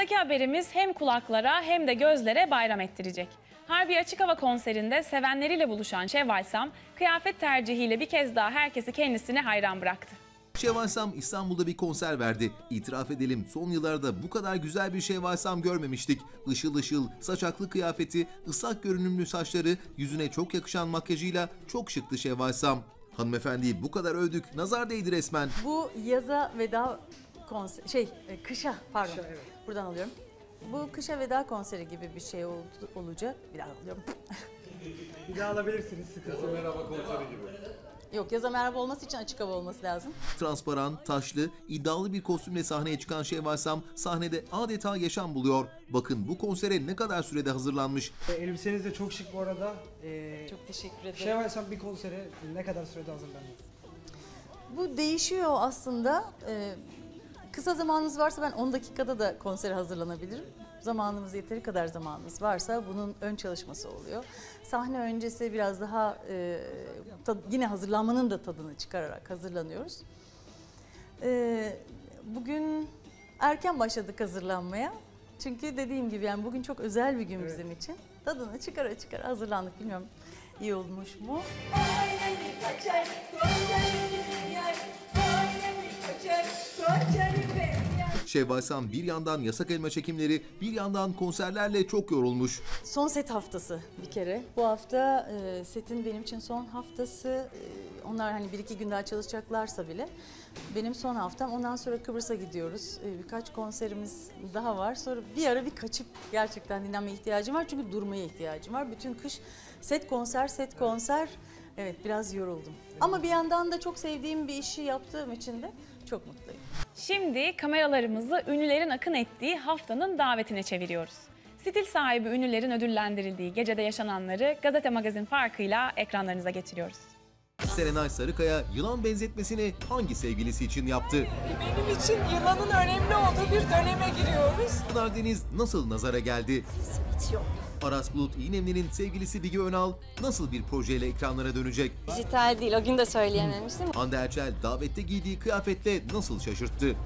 Sıradaki haberimiz hem kulaklara hem de gözlere bayram ettirecek. Harbi Açık Hava konserinde sevenleriyle buluşan Şevval Sam, kıyafet tercihiyle bir kez daha herkesi kendisine hayran bıraktı. Şevval Sam İstanbul'da bir konser verdi. İtiraf edelim, son yıllarda bu kadar güzel bir Şevval Sam görmemiştik. Işıl ışıl, saçaklı kıyafeti, ıslak görünümlü saçları, yüzüne çok yakışan makyajıyla çok şıktı Şevval Sam. Hanımefendiyi bu kadar övdük, nazar değdi resmen. Bu yaza veda konser, kışa pardon, kışa, evet. Buradan alıyorum. Bu kışa veda konseri gibi bir şey olacak. Bir daha alıyorum. Bir daha alabilirsiniz. Yaza merhaba konseri gibi. Yok, yaza merhaba olması için açık hava olması lazım. Transparan, taşlı, iddialı bir kostümle sahneye çıkan Şevval Sam sahnede adeta yaşam buluyor. Bakın bu konsere ne kadar sürede hazırlanmış. Elbiseniz de çok şık bu arada. Çok teşekkür ederim. Şevval Sam bir konsere ne kadar sürede hazırlanıyor? Bu değişiyor aslında. Kısa zamanınız varsa ben 10 dakikada da konsere hazırlanabilirim. Zamanımız yeteri kadar zamanımız varsa bunun ön çalışması oluyor. Sahne öncesi biraz daha yine hazırlanmanın da tadını çıkararak hazırlanıyoruz. Bugün erken başladık hazırlanmaya. Çünkü dediğim gibi yani bugün çok özel bir gün, evet, bizim için. Tadını çıkara çıkara hazırlandık. Bilmiyorum iyi olmuş mu? Şevval Sam bir yandan Yasak Elma çekimleri, bir yandan konserlerle çok yorulmuş. Son set haftası bir kere. Bu hafta setin benim için son haftası. Onlar hani 1-2 gün daha çalışacaklarsa bile benim son haftam. Ondan sonra Kıbrıs'a gidiyoruz. Birkaç konserimiz daha var. Sonra bir ara bir kaçıp gerçekten dinlenmeye ihtiyacım var. Çünkü durmaya ihtiyacım var. Bütün kış set konser, set konser. Evet, biraz yoruldum. Ama bir yandan da çok sevdiğim bir işi yaptığım için de çok mutluyum. Şimdi kameralarımızı ünlülerin akın ettiği haftanın davetine çeviriyoruz. Stil sahibi ünlülerin ödüllendirildiği gecede yaşananları Gazete Magazin farkıyla ekranlarınıza getiriyoruz. Serenay Sarıkaya yılan benzetmesini hangi sevgilisi için yaptı? Benim için yılanın önemli olduğu bir döneme giriyoruz. Kınar Deniz nasıl nazara geldi? Hiç yok. Aras Bulut İğnemli'nin sevgilisi Bige Önal nasıl bir projeyle ekranlara dönecek? Dijital değil, o gün de söyleyememiştim. Hande Erçel davette giydiği kıyafetle nasıl şaşırttı? Evet.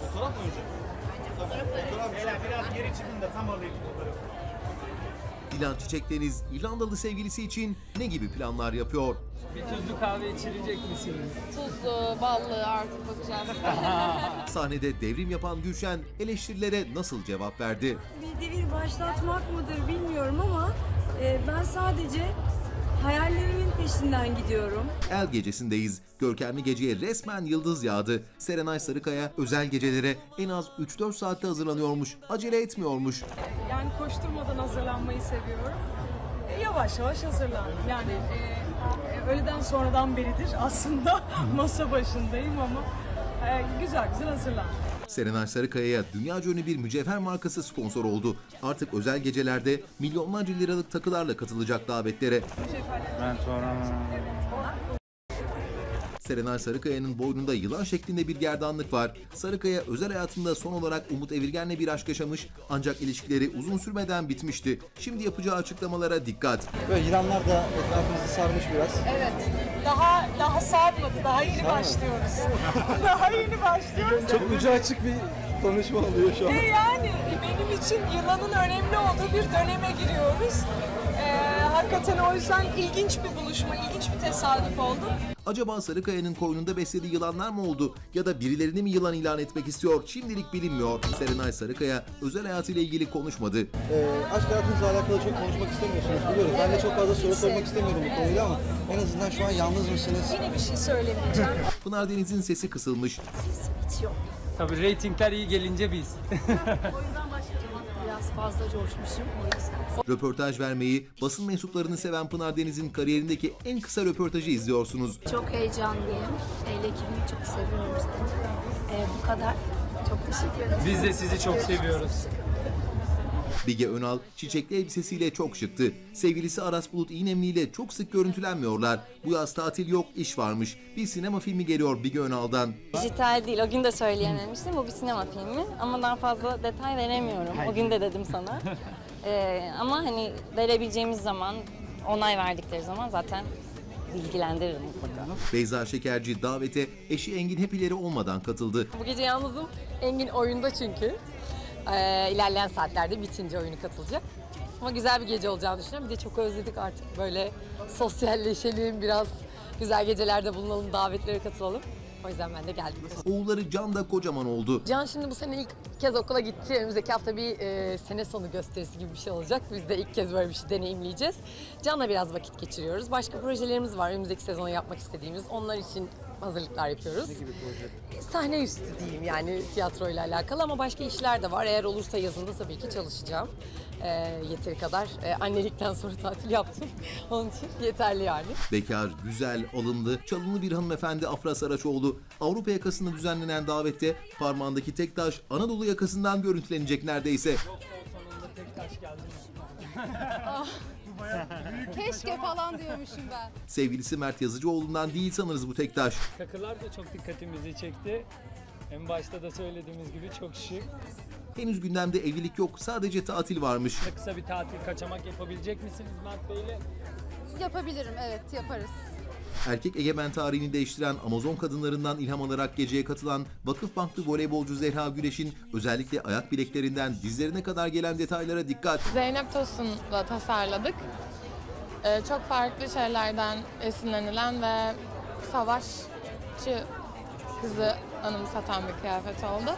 Fotoğraf mı önce? Fotoğraf biraz geri çıkın da tam alayım fotoğrafı. Dilan Çiçekdeniz İrlandalı sevgilisi için ne gibi planlar yapıyor? Bir tuzlu kahve içirecek misiniz? Tuzlu, ballı artık bakacağız. Sahnede devrim yapan Gülşen eleştirilere nasıl cevap verdi? Bir devir başlatmak mıdır bilmiyorum ama ben sadece hayallerimin peşinden gidiyorum. El gecesindeyiz. Görkemli geceye resmen yıldız yağdı. Serenay Sarıkaya özel gecelere en az 3-4 saatte hazırlanıyormuş. Acele etmiyormuş. Yani koşturmadan hazırlanmayı seviyorum. Yavaş yavaş hazırlandım. Yani öğleden sonradan beridir aslında masa başındayım ama güzel güzel hazırlandım. Serenay Sarıkaya'ya dünyaca ünlü bir mücevher markası sponsor oldu. Artık özel gecelerde milyonlarca liralık takılarla katılacak davetlere. Ben sonra... Serenay Sarıkaya'nın boynunda yılan şeklinde bir gerdanlık var. Sarıkaya özel hayatında son olarak Umut Evirgen'le bir aşk yaşamış ancak ilişkileri uzun sürmeden bitmişti. Şimdi yapacağı açıklamalara dikkat. Böyle yılanlar da etrafımızı sarmış biraz. Evet. Daha sarmadı. Daha yeni başlıyoruz. Daha yeni başlıyoruz. Çok ucu açık bir konuşma oluyor şu an. Yani benim için yılanın önemli olduğu bir döneme giriyoruz. Hakikaten o yüzden ilginç bir buluşma, ilginç bir tesadüf oldu. Acaba Sarıkaya'nın koynunda beslediği yılanlar mı oldu ya da birilerini mi yılan ilan etmek istiyor? Şimdilik bilinmiyor. Serenay Sarıkaya özel hayatıyla ilgili konuşmadı. Aşk hayatınızla alakalı çok konuşmak istemiyorsunuz biliyoruz. Ben de çok fazla soru sormak istemiyorum bu konuyu ama en azından şu an yalnız mısınız? Yine bir şey söylemeyeceğim. Pınar Deniz'in sesi kısılmış. Sesim hiç yok. Tabii reytingler iyi gelince biz. Biraz fazla coşmuşum. Röportaj vermeyi, basın mensuplarını seven Pınar Deniz'in kariyerindeki en kısa röportajı izliyorsunuz. Çok heyecanlıyım. Lekimi çok seviyorum. Bu kadar. Çok teşekkür ederim. Biz de sizi çok seviyoruz. Bige Önal çiçekli elbisesiyle çok şıktı. Sevgilisi Aras Bulut İğnemli ile çok sık görüntülenmiyorlar. Bu yaz tatil yok, iş varmış. Bir sinema filmi geliyor Bige Önal'dan. Dijital değil, o gün de söyleyememiştim. Bu bir sinema filmi ama daha fazla detay veremiyorum. O gün de dedim sana. Ama hani verebileceğimiz zaman, onay verdikleri zaman zaten bilgilendiririm mutlaka. Beyza Şekerci davete eşi Engin Hepileri olmadan katıldı. Bu gece yalnızım. Engin oyunda çünkü. İlerleyen saatlerde bitince oyunu katılacak. Ama güzel bir gece olacağını düşünüyorum. Bir de çok özledik artık, böyle sosyalleşelim, biraz güzel gecelerde bulunalım, davetlere katılalım. O yüzden ben de geldim. Oğulları Can da kocaman oldu. Can şimdi bu sene ilk kez okula gitti. Önümüzdeki hafta bir sene sonu gösterisi gibi bir şey olacak. Biz de ilk kez böyle bir şey deneyimleyeceğiz. Can'la biraz vakit geçiriyoruz. Başka projelerimiz var. Önümüzdeki sezon yapmak istediğimiz. Onlar için hazırlıklar yapıyoruz. Ne gibi proje? Sahne üstü diyeyim, yani tiyatroyla alakalı, ama başka işler de var. Eğer olursa yazında tabii ki çalışacağım. Yeteri kadar. Annelikten sonra tatil yaptım. Onun için yeterli yani. Bekar, güzel, alımlı, çalımlı bir hanımefendi Afra Saraçoğlu Avrupa yakasında düzenlenen davette parmağındaki tek taş Anadolu yakasından görüntülenecek neredeyse. Yok, sonunda tek taş geldi. Ah. Keşke falan diyormuşum ben. Sevgilisi Mert Yazıcıoğlu'ndan değil sanırız bu tek taş. Takılar da çok dikkatimizi çekti. En başta da söylediğimiz gibi çok şık. Henüz gündemde evlilik yok, sadece tatil varmış. Kısa bir tatil, kaçamak yapabilecek misiniz Mert Bey'le? Yapabilirim, evet, yaparız. Erkek egemen tarihini değiştiren Amazon kadınlarından ilham alarak geceye katılan Vakıfbanklı voleybolcu Zehra Güneş'in özellikle ayak bileklerinden dizlerine kadar gelen detaylara dikkat. Zeynep Tosun'la tasarladık. Çok farklı şeylerden esinlenilen ve savaşçı kızı anımsatan bir kıyafet oldu.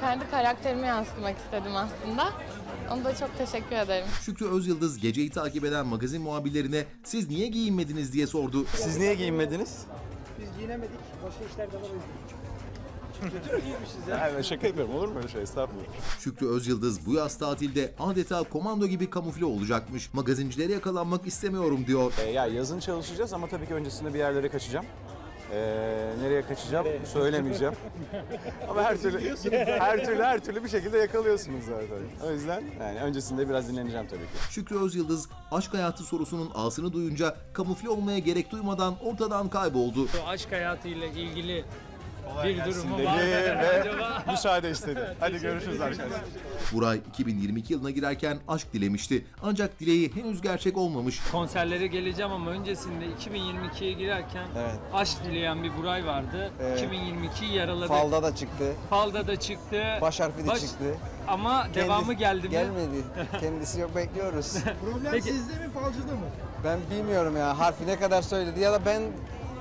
Kendi karakterimi yansıtmak istedim aslında. Ona da çok teşekkür ederim. Şükrü Özyıldız geceyi takip eden magazin muhabirlerine "Siz niye giyinmediniz?" diye sordu. Siz niye giyinmediniz? Biz giyinemedik. Başka işler de var. Kötü giymişiz ya. Yani şaka yapıyorum. Olur mu öyle şey? Estağfurullah. Şükrü Özyıldız bu yaz tatilde adeta komando gibi kamufle olacakmış. Magazincilere yakalanmak istemiyorum diyor. Ya yazın çalışacağız ama tabii ki öncesinde bir yerlere kaçacağım. Nereye kaçacağım söylemeyeceğim. Ama her türlü bir şekilde yakalıyorsunuz zaten. O yüzden yani öncesinde biraz dinleneceğim tabii ki. Şükrü Özyıldız aşk hayatı sorusunun ağsını duyunca kamufle olmaya gerek duymadan ortadan kayboldu. O aşk hayatıyla ilgili bir durumu var ve müsaade istedi. Hadi görüşürüz arkadaşlar. Buray 2022 yılına girerken aşk dilemişti. Ancak dileği henüz gerçek olmamış. Konserlere geleceğim ama öncesinde 2022'ye girerken evet, aşk dileyen bir Buray vardı. Evet. 2022'yi yaraladı. Falda da çıktı. Baş harfi de çıktı. Ama devamı geldi mi? Gelmedi. Kendisi yok, bekliyoruz. Problem peki, sizde mi falcıda mı? Ben bilmiyorum ya, harfi ne kadar söyledi ya da ben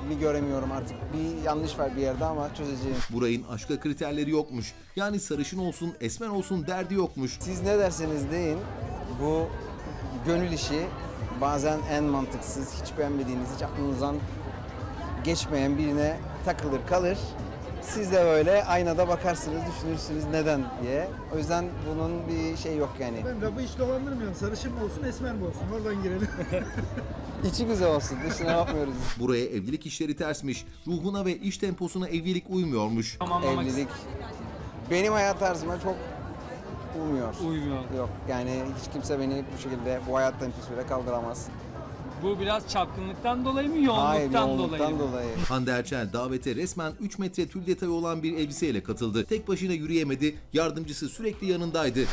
mi göremiyorum artık. Bir yanlış var bir yerde ama çözeceğim. Buray'ın aşka kriterleri yokmuş. Yani sarışın olsun, esmer olsun derdi yokmuş. Siz ne derseniz deyin, bu gönül işi bazen en mantıksız, hiç beğenmediğiniz, hiç aklınızdan geçmeyen birine takılır kalır. Siz de böyle aynada bakarsınız, düşünürsünüz neden diye. O yüzden bunun bir şey yok yani. Ben lafı hiç dolandırmıyorum. Sarışın mı olsun, esmer mi olsun? Oradan girelim. İçi güzel olsun, dışına yapmıyoruz. Buraya evlilik işleri tersmiş. Ruhuna ve iş temposuna evlilik uymuyormuş. Evlilik benim hayat tarzıma çok uymuyor. Yok yani, hiç kimse beni bu şekilde, bu hayattan hiçbir süre kaldıramaz. Bu biraz çapkınlıktan dolayı mı, yoğunluktan dolayı. Hande Erçel davete resmen 3 metre tül detayı olan bir elbiseyle katıldı. Tek başına yürüyemedi, yardımcısı sürekli yanındaydı. Gel.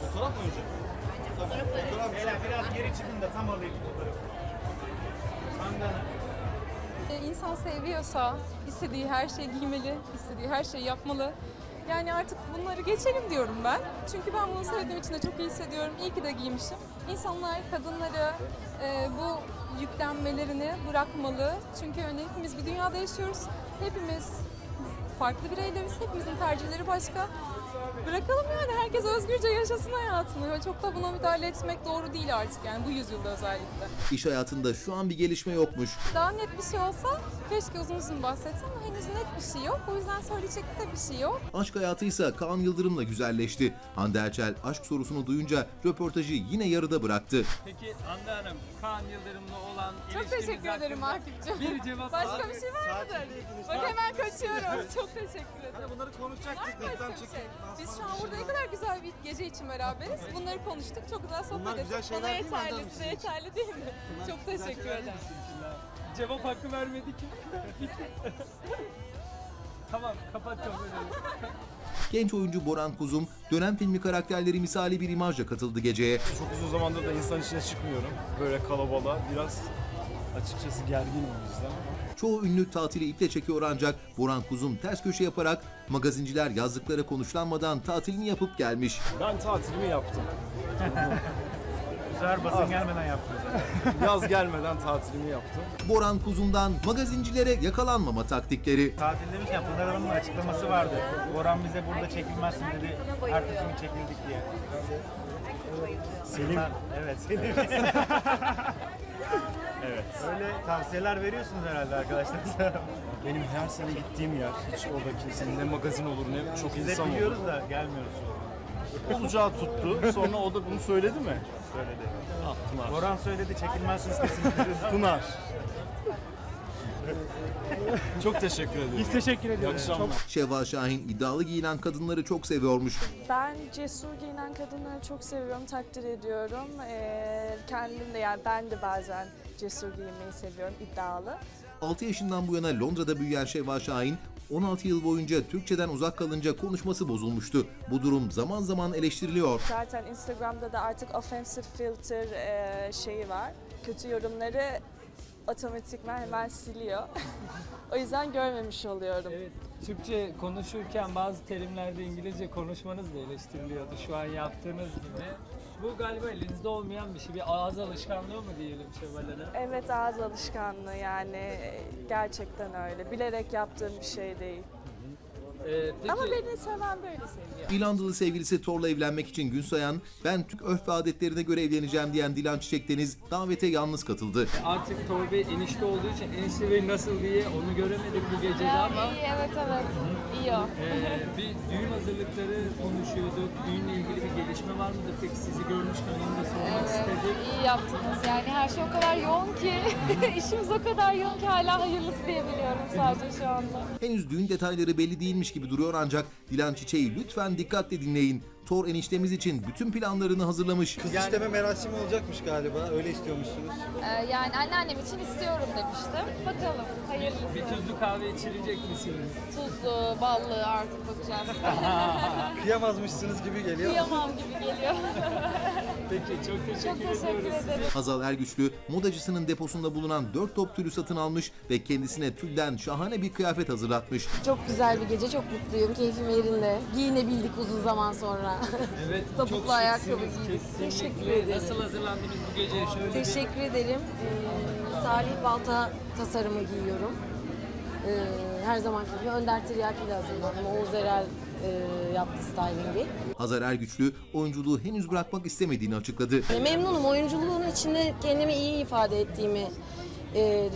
Fotoğraf mı önce? Fotoğraf. Biraz geri çıkın da tam alayım fotoğrafı. İnsan seviyorsa istediği her şeyi giymeli, istediği her şeyi yapmalı. Yani artık bunları geçelim diyorum ben. Çünkü ben bunu sevdiğim için de çok iyi hissediyorum. İyi ki de giymişim. İnsanlar kadınları bu yüklenmelerini bırakmalı. Çünkü hani hepimiz bir dünyada yaşıyoruz. Hepimiz farklı bireyleriz. Hepimizin tercihleri başka. Bırakalım yani, herkes özgürce yaşasın hayatını. Çok da buna müdahale etmek doğru değil artık yani, bu yüzyılda özellikle. İş hayatında şu an bir gelişme yokmuş. Daha net bir şey olsa keşke uzun uzun bahsetsem ama henüz net bir şey yok. O yüzden söyleyecek de bir şey yok. Aşk hayatıysa Kaan Yıldırım'la güzelleşti. Hande Erçel aşk sorusunu duyunca röportajı yine yarıda bıraktı. Peki Hande Hanım, Kaan Yıldırım'la olan ilişkiniz... Çok teşekkür ederim Akif'ciğim. Bir cevap. Başka bir şey var mıdır? Bak hemen kaçıyorum. Çok teşekkür ederim. Hani bunları konuşacaktık. Biz şu an burada ne kadar güzel bir gece için beraberiz. Bunları konuştuk, çok güzel sohbet ettik. Bana yeterli, size yeterli değil mi? Çok teşekkür ederim. Cevap hakkı vermedi ki. Tamam, kapat kamerayı. Genç oyuncu Boran Kuzum dönem filmi karakterleri misali bir imajla katıldı geceye. Çok uzun zamandır da insan içine çıkmıyorum. Böyle kalabalığa biraz açıkçası gerginim o yüzden. Çoğu ünlü tatili iple çekiyor ancak Boran Kuzum ters köşe yaparak magazinciler yazdıkları konuşlanmadan tatilini yapıp gelmiş. Ben tatilimi yaptım. Basın gelmeden yaptım zaten. Yaz gelmeden tatilimi yaptım. Boran Kuzum'dan magazincilere yakalanmama taktikleri. Tatil demişken Pınar Hanım'ın açıklaması vardı. Boran bize burada çekilmezsin dedi. Ertesi gün çekildik diye. Selim. Evet Selim. Evet. Öyle tavsiyeler veriyorsunuz herhalde arkadaşlar. Benim her sene gittiğim yer. Hiç orada kimsenin ne magazin olur ne çok insan olur. Biliyoruz da gelmiyoruz. Olacağı tuttu. Sonra o da bunu söyledi mi? Söyledi. Ah, Pınar. Boran söyledi, çekilmezsiniz kesinlikle. Pınar. Çok teşekkür ederim. Biz teşekkür ederiz. Şevval Şahin iddialı giyinen kadınları çok seviyormuş. Ben cesur giyinen kadınları çok seviyorum, takdir ediyorum. Kendim de yani ben de bazen cesur giyinmeyi seviyorum, iddialı. 6 yaşından bu yana Londra'da büyüyen Şevval Şahin 16 yıl boyunca Türkçeden uzak kalınca konuşması bozulmuştu. Bu durum zaman zaman eleştiriliyor. Zaten Instagram'da da artık offensive filter şeyi var. Kötü yorumları otomatikman hemen siliyor. O yüzden görmemiş oluyorum. Evet, Türkçe konuşurken bazı terimlerde İngilizce konuşmanız da eleştiriliyordu şu an yaptığınız gibi. Bu galiba elinizde olmayan bir şey. Bir ağız alışkanlığı mı diyelim Şevval'e? Evet, ağız alışkanlığı yani. Gerçekten öyle. Bilerek yaptığım bir şey değil. Peki... Ama beni seven böyle seviyor. İlandalı sevgilisi Torla evlenmek için gün sayan, ben Türk örf ve adetlerine göre evleneceğim diyen Dilan Çiçekdeniz davete yalnız katıldı. Artık Torla enişte olduğu için enişte bey nasıl diye onu göremedik bu gecede ya, ama... İyi, evet. İyi o. Bir düğün hazırlıkları konuşuyorduk. Düğünle ilgili bir gelişme var mıdır? Peki sizi görmüşken onu da sormak istedik. İyi yaptınız yani. Her şey o kadar yoğun ki, işimiz o kadar yoğun ki hala hayırlısı diyebiliyorum sadece şu anda. Henüz düğün detayları belli değilmiş gibi duruyor ancak Dilan Çiçek'i lütfen dikkatle dinleyin. Tor eniştemiz için bütün planlarını hazırlamış. Kız yani, isteme merasimi olacakmış galiba. Öyle istiyormuşsunuz. Yani anneannem için istiyorum demiştim. Bakalım hayırlısı. Bir tuzlu kahve içilecek misiniz? Tuzlu, ballı artık bakacağız. Kıyamazmışsınız gibi geliyor. Kıyamam gibi geliyor. Peki çok teşekkür ediyoruz. Hazal Ergüçlü modacısının deposunda bulunan 4 top tülü satın almış ve kendisine tülden şahane bir kıyafet hazırlatmış. Çok güzel bir gece, çok mutluyum. Keyfim yerinde. Giyinebildik uzun zaman sonra. Evet, topuklu ayakkabı giydik. Teşekkür ederim. Nasıl hazırlandınız bu gece? Şöyle teşekkür ederim. Salih Balta tasarımı giyiyorum. Her zamanki gibi Önder Tiryaki ile hazırladım. Oğuz Erel yaptı stylingi. Hazal Ergüçlü oyunculuğu henüz bırakmak istemediğini açıkladı. Memnunum. Oyunculuğun içinde kendimi iyi ifade ettiğimi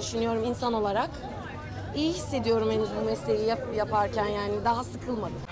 düşünüyorum insan olarak. İyi hissediyorum henüz bu mesleği yaparken yani daha sıkılmadım.